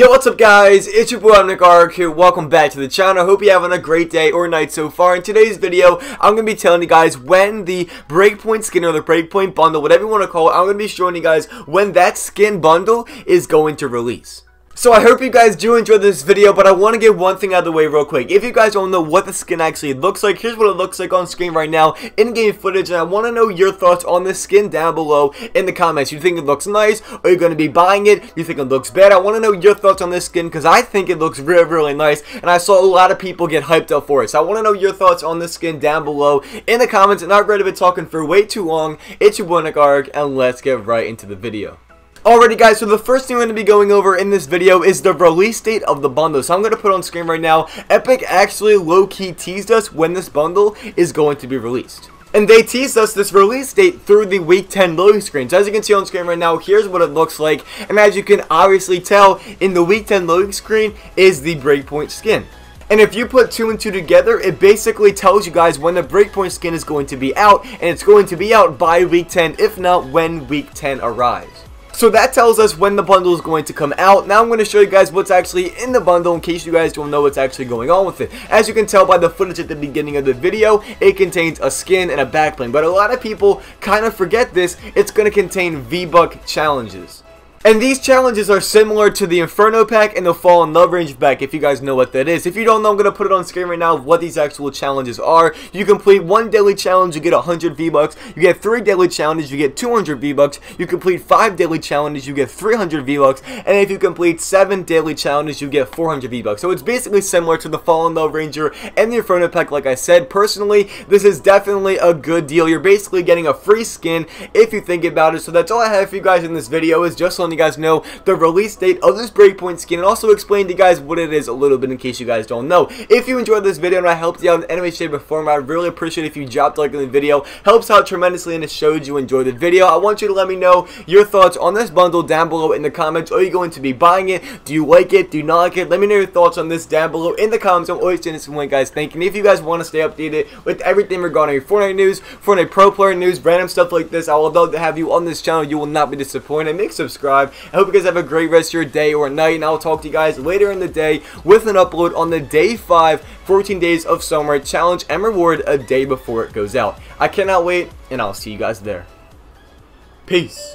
Yo, what's up guys, it's your boy Nick Arc here. Welcome back to the channel. Hope you're having a great day or night so far. In today's video, I'm going to be telling you guys when the Breakpoint skin or the Breakpoint bundle, whatever you want to call it, I'm going to be showing you guys when that skin bundle is going to release. So I hope you guys do enjoy this video, but I want to get one thing out of the way real quick. If you guys don't know what the skin actually looks like, here's what it looks like on screen right now, in-game footage, and I want to know your thoughts on this skin down below in the comments. You think it looks nice? Are you going to be buying it? You think it looks bad? I want to know your thoughts on this skin because I think it looks really, really nice, and I saw a lot of people get hyped up for it. So I want to know your thoughts on this skin down below in the comments, and I've already been talking for way too long. It's your boy Nick Arc, and let's get right into the video. Alrighty guys, so the first thing we're going to be going over in this video is the release date of the bundle. So I'm going to put on screen right now, Epic actually low-key teased us when this bundle is going to be released. And they teased us this release date through the Week 10 loading screens. As you can see on screen right now, here's what it looks like. And as you can obviously tell, in the Week 10 loading screen is the Breakpoint skin. And if you put two and two together, it basically tells you guys when the Breakpoint skin is going to be out. And it's going to be out by Week 10, if not when Week 10 arrives. So that tells us when the bundle is going to come out. Now I'm going to show you guys what's actually in the bundle in case you guys don't know what's actually going on with it. As you can tell by the footage at the beginning of the video, it contains a skin and a backplane. But a lot of people kind of forget this. It's going to contain V-Buck challenges. And these challenges are similar to the Inferno pack and the Fallen Love Ranger pack, if you guys know what that is. If you don't know, I'm going to put it on screen right now what these actual challenges are. You complete one daily challenge, you get 100 V-Bucks. You get three daily challenges, you get 200 V-Bucks. You complete five daily challenges, you get 300 V-Bucks. And if you complete seven daily challenges, you get 400 V-Bucks. So it's basically similar to the Fallen Love Ranger and the Inferno pack, like I said. Personally, this is definitely a good deal. You're basically getting a free skin if you think about it. So that's all I have for you guys in this video, is just on you guys know the release date of this Breakpoint skin, and also explain to you guys what it is a little bit in case you guys don't know. If you enjoyed this video and I helped you out in any way, shape, or form, I really appreciate if you dropped a like on the video. Helps out tremendously, and it showed you enjoyed the video. I want you to let me know your thoughts on this bundle down below in the comments. Are you going to be buying it? Do you like it? Do you not like it? Let me know your thoughts on this down below in the comments. I'm always interested in what you guys think, and if you guys want to stay updated with everything regarding Fortnite news, Fortnite pro player news, random stuff like this, I would love to have you on this channel. You will not be disappointed. Make subscribe. I hope you guys have a great rest of your day or night, and I'll talk to you guys later in the day with an upload on the Day 5, 14 Days of Summer Challenge and Reward a day before it goes out. I cannot wait, and I'll see you guys there. Peace.